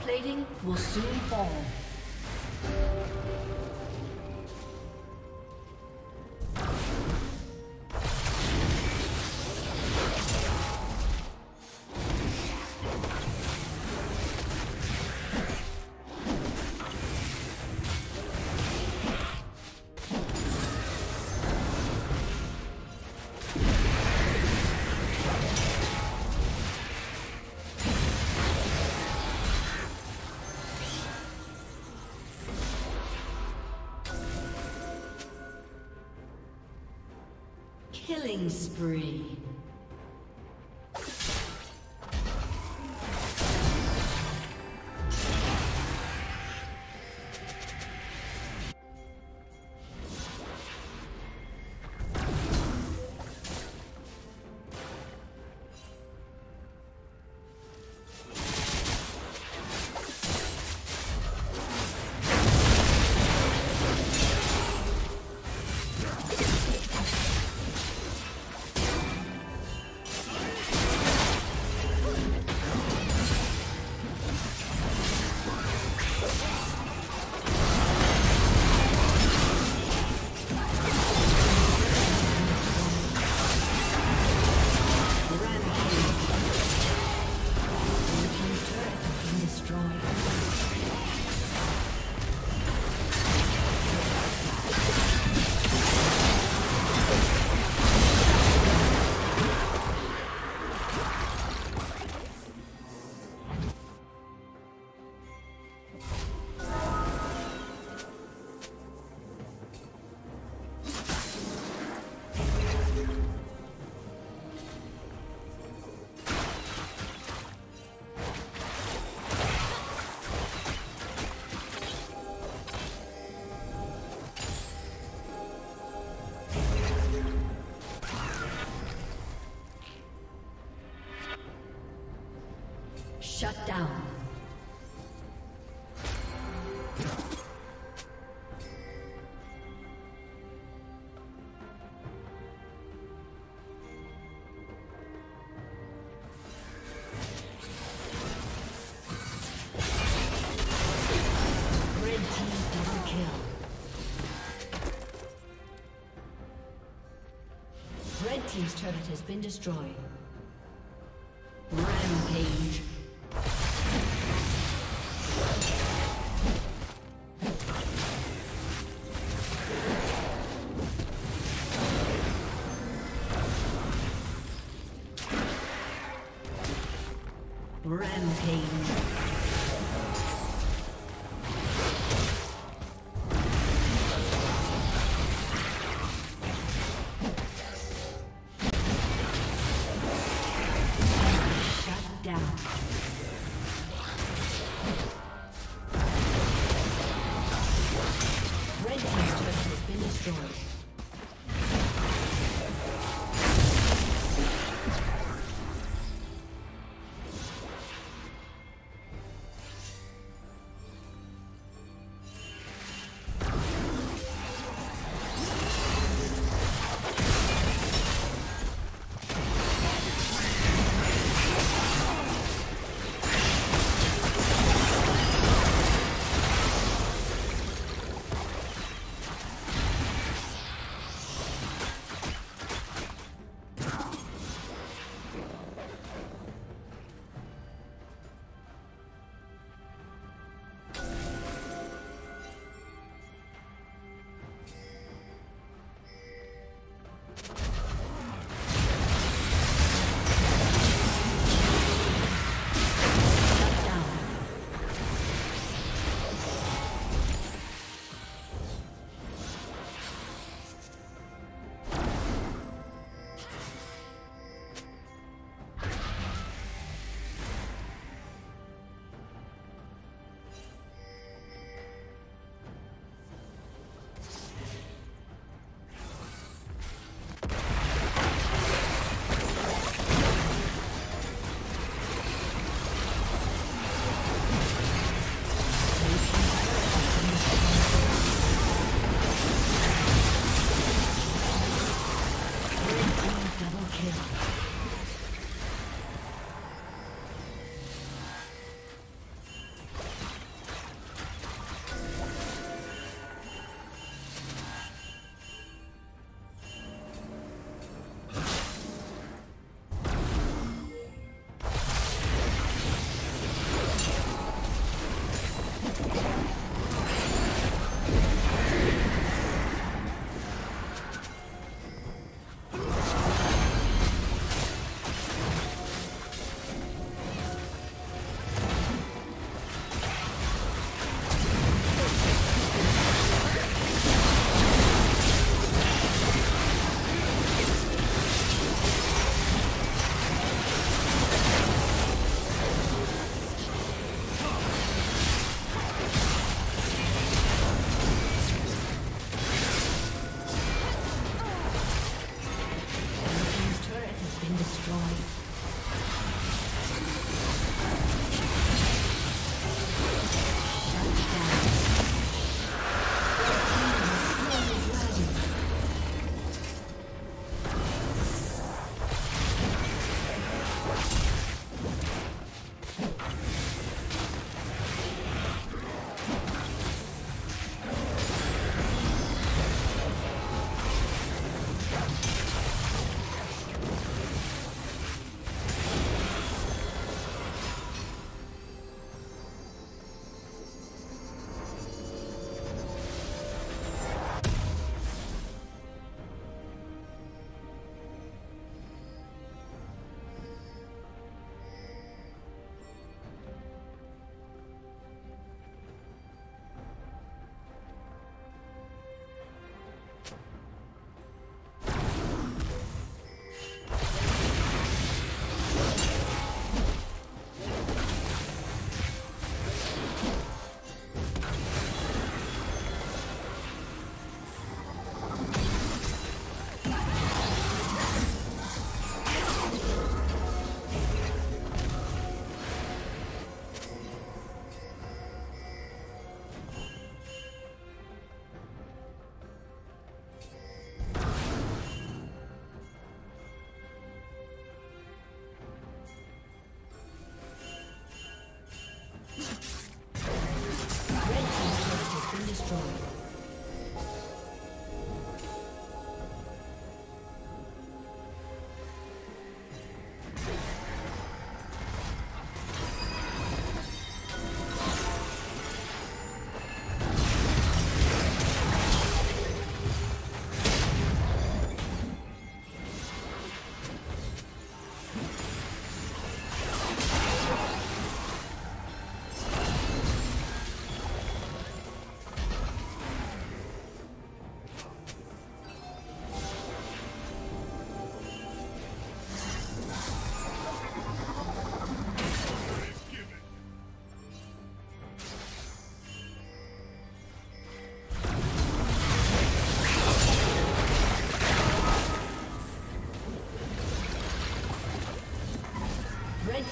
plating will soon fall. Killing spree. Shut down. Red team's turret has been destroyed. Rampage.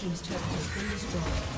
team's turret has been destroyed.